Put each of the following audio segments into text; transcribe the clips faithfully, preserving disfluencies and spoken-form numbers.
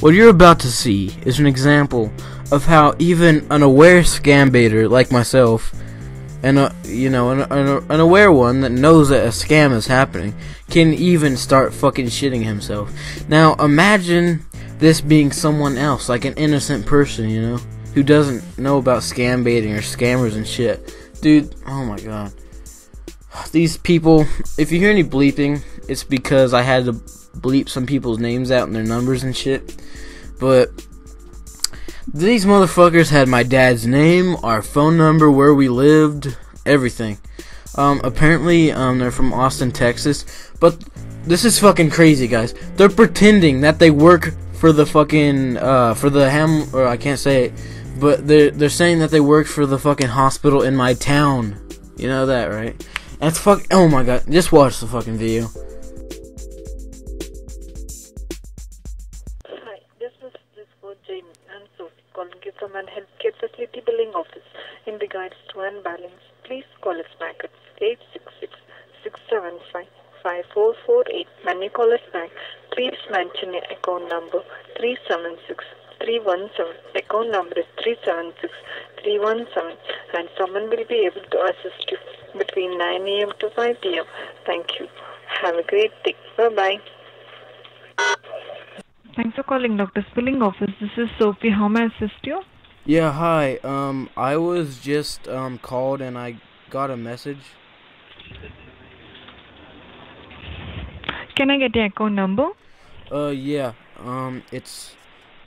What you're about to see is an example of how even an aware scam baiter like myself, and a, you know, an, an, an aware one that knows that a scam is happening, can even start fucking shitting himself. Now imagine this being someone else, like an innocent person, you know, who doesn't know about scam baiting or scammers and shit. Dude, oh my god. These people, if you hear any bleeping, it's because I had to bleep some people's names out and their numbers and shit. But these motherfuckers had my dad's name, our phone number, where we lived, everything. Um, apparently, um, they're from Austin, Texas. But this is fucking crazy, guys. They're pretending that they work for the fucking, uh, for the Ham, or I can't say it, but they're, they're saying that they work for the fucking hospital in my town. You know that, right? That's fuck. Oh my god, just watch the fucking video. Hi, this is this word Jamie. I'm Sophie, calling you from an healthcare facility billing office in regards to unbalance. Please call us back at eight six six, six seven five, five four four eight. When you call us back, please mention your account number three seven six, three one seven. Account number is three seven six, three one seven, and someone will be able to assist you between nine A M to five P M Thank you. Have a great day. Bye-bye. Thanks for calling Doctor Spilling's office. This is Sophie. How may I assist you? Yeah, hi. Um, I was just um called and I got a message. Can I get your account number? Uh, yeah. Um, it's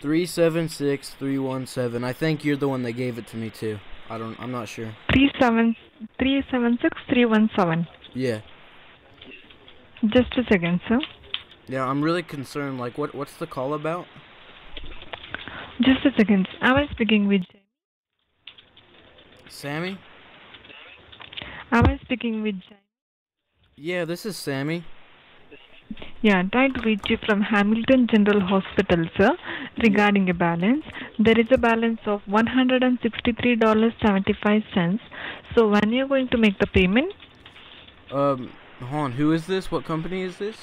three seven six, three one seven. I think you're the one that gave it to me too. I don't. I'm not sure. Three seven three seven six three one seven. Yeah. Just a second, sir. Yeah, I'm really concerned. Like, what? What's the call about? Just a second. I was speaking with Sammy. I was speaking with Jamie. Yeah, this is Sammy. Yeah, trying to reach you from Hamilton General Hospital, sir, regarding a balance. There is a balance of one hundred sixty-three dollars and seventy-five cents. So when you're going to make the payment? Um, hold on, who is this? What company is this?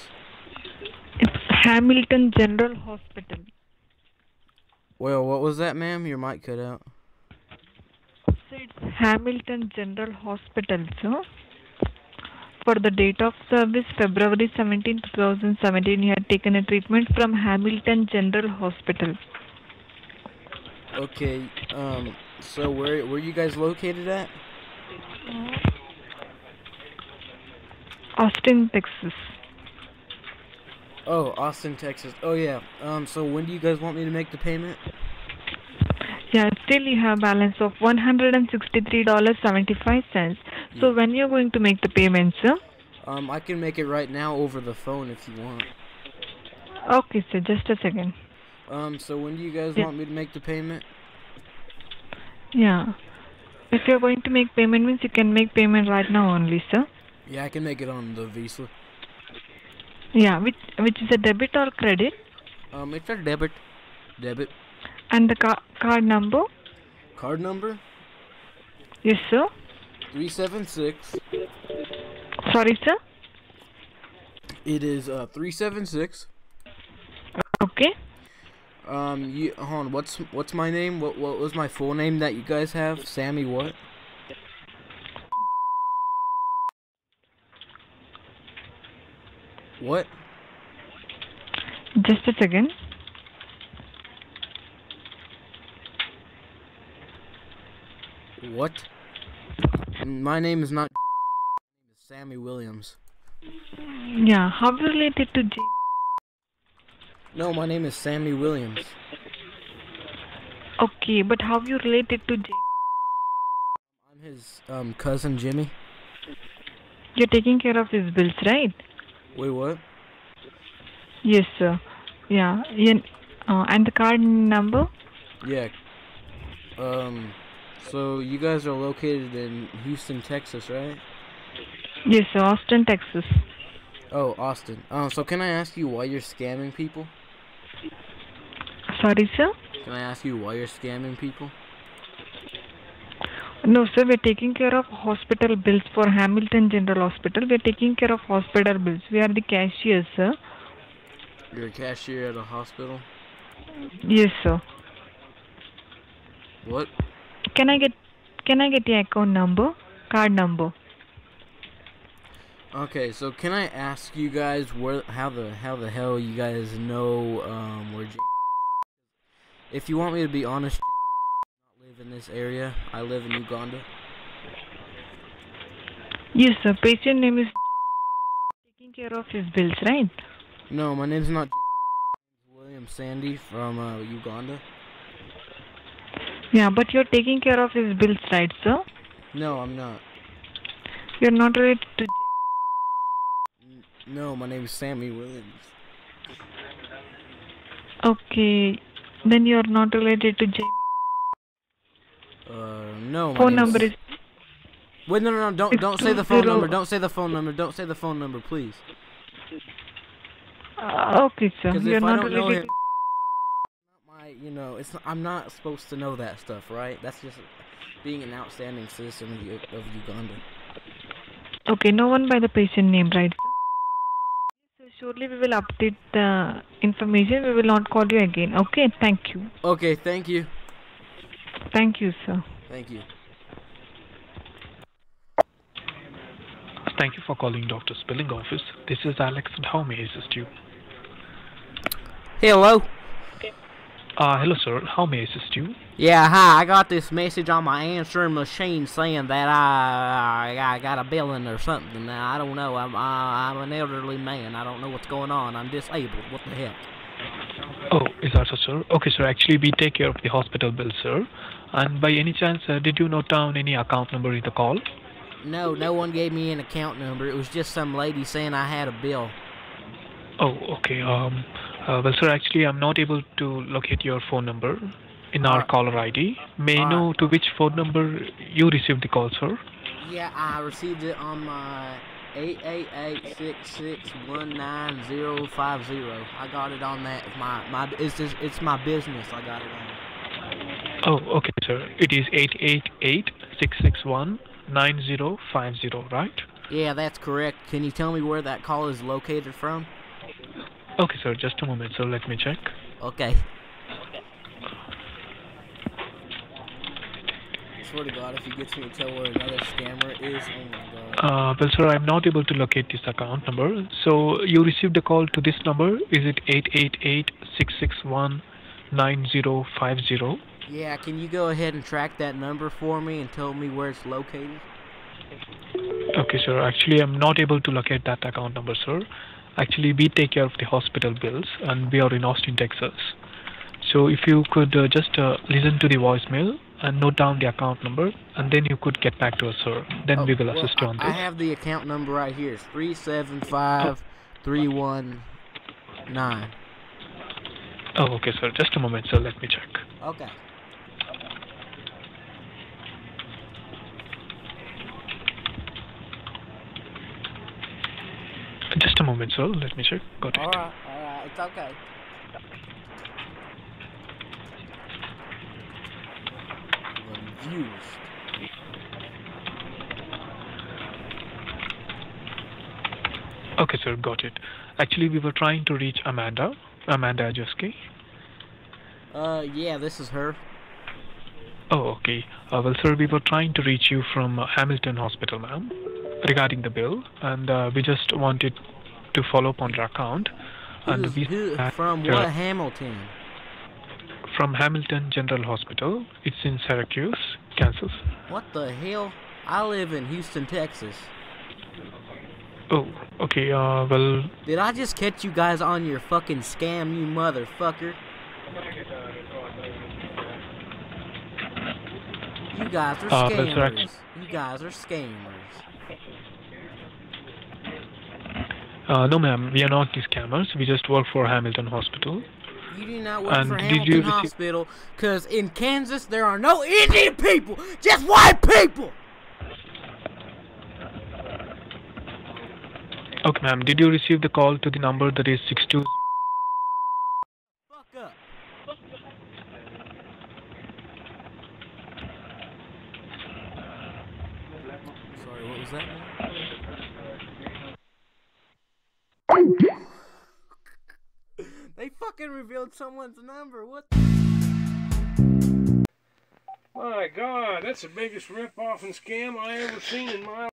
It's Hamilton General Hospital. Well, what was that, ma'am? Your mic cut out. So it's Hamilton General Hospital, sir. For the date of service, February seventeenth, two thousand seventeen, you had taken a treatment from Hamilton General Hospital. Okay, um, so where were you guys located at? Austin, Texas. Oh, Austin, Texas. Oh, yeah. Um, so when do you guys want me to make the payment? Yeah, still you have balance of one hundred sixty-three dollars and seventy-five cents. So when you're going to make the payment, sir? Um, I can make it right now over the phone if you want. Okay, sir. Just a second. Um, so when do you guys yeah. want me to make the payment? Yeah. If you're going to make payment, means you can make payment right now only, sir. Yeah, I can make it on the Visa. Yeah, which which is a debit or credit? Um, it's a debit. Debit. And the ca card number? Card number? Yes, sir. three seven six. Sorry, sir? It is uh three seven six. Okay. Um you hold on, what's what's my name? What what was my full name that you guys have? Sammy what? What? Just a second. What? My name is not Sammy Williams. Yeah, how related to J? No, my name is Sammy Williams. Okay, but how you related to J? I'm his um cousin Jimmy. You're taking care of his bills, right? Wait, what? Yes, sir. Yeah, yeah. Uh, and the card number? Yeah. Um. So, you guys are located in Houston, Texas, right? Yes, sir, Austin, Texas. Oh, Austin. Um, so, can I ask you why you're scamming people? Sorry, sir? Can I ask you why you're scamming people? No, sir, we're taking care of hospital bills for Hamilton General Hospital. We're taking care of hospital bills. We are the cashier, sir. You're a cashier at a hospital? Yes, sir. What? Can I get can I get your account number, card number? Okay, so can I ask you guys where how the how the hell you guys know um where J if you want me to be honest, I don't live in this area. I live in Uganda. Yes, sir. Patient name is taking care of his bills, right? No, my name's not William Sandy from uh, Uganda. Yeah, but you're taking care of his bills, right, sir? No, I'm not. You're not related to... No, my name is Sammy Williams. Okay, then you're not related to Jamie. Uh, no. Phone number is... Wait, no, no, no, don't, don't say the phone number, don't say the phone number, don't say the phone number, please. Uh, okay, sir, you're not related to... You know, it's I'm not supposed to know that stuff, right? That's just being an outstanding citizen of, of Uganda. Okay, no one by the patient name, right? So surely we will update the information. We will not call you again. Okay, thank you. Okay, thank you. Thank you, sir. Thank you. Thank you for calling Doctor Spilling's office. This is Alex, and how may I assist you? Hey, hello. Uh, hello sir, how may I assist you? Yeah, hi, I got this message on my answering machine saying that I, I, I got a billing or something. Now, I don't know, I'm, I, I'm an elderly man, I don't know what's going on, I'm disabled, what the heck? Oh, is that so sir? Okay sir, actually we take care of the hospital bill sir. And by any chance, uh, did you note down any account number in the call? No, no one gave me an account number, it was just some lady saying I had a bill. Oh, okay, um... Uh, well, sir, actually, I'm not able to locate your phone number in our caller I D. May I know to which phone number you received the call, sir? Yeah, I received it on my eight eight eight, six six one, nine zero five zero. I got it on that. My my it's just, it's my business. I got it on. Oh, okay, sir. It is eight eight eight, six six one, nine zero five zero, right? Yeah, that's correct. Can you tell me where that call is located from? Okay, sir, just a moment, so let me check. Okay. I swear to God, if he gets me to tell where another scammer is, oh my God. Uh, well, sir, I'm not able to locate this account number. So, you received a call to this number. Is it eight eight eight, six six one, nine zero five zero? Yeah, can you go ahead and track that number for me and tell me where it's located? Okay, sir, actually, I'm not able to locate that account number, sir. Actually, we take care of the hospital bills, and we are in Austin, Texas. So if you could uh, just uh, listen to the voicemail and note down the account number, and then you could get back to us, sir. Then oh, we will well, assist you on this. I have the account number right here. It's three seven five, three one nine. Oh, okay, sir. Just a moment, sir. Let me check. Okay. Just a moment, sir. Let me check. Got it. All right, all right. It's okay. Okay, sir. Got it. Actually, we were trying to reach Amanda. Amanda Ajewski. Uh, yeah, this is her. Oh, okay. Uh, well, sir, we were trying to reach you from uh, Hamilton Hospital, ma'am, regarding the bill, and uh, we just wanted to follow up on your account. And we who, from what uh, Hamilton? From Hamilton General Hospital. It's in Syracuse, Kansas. What the hell? I live in Houston, Texas. Oh, okay, uh, well... Did I just catch you guys on your fucking scam, you motherfucker? You guys are uh, scammers. You guys are scammers. Uh, no, ma'am, we are not the scammers. We just work for Hamilton Hospital. You do not work and for Hamilton Hospital, because in Kansas there are no Indian people, just white people! Okay, ma'am, did you receive the call to the number that is six two zero? Fuck up. Sorry, what was that, man? They fuck fucking revealed someone's number. What the? My God, that's the biggest rip-off and scam I ever seen in my life.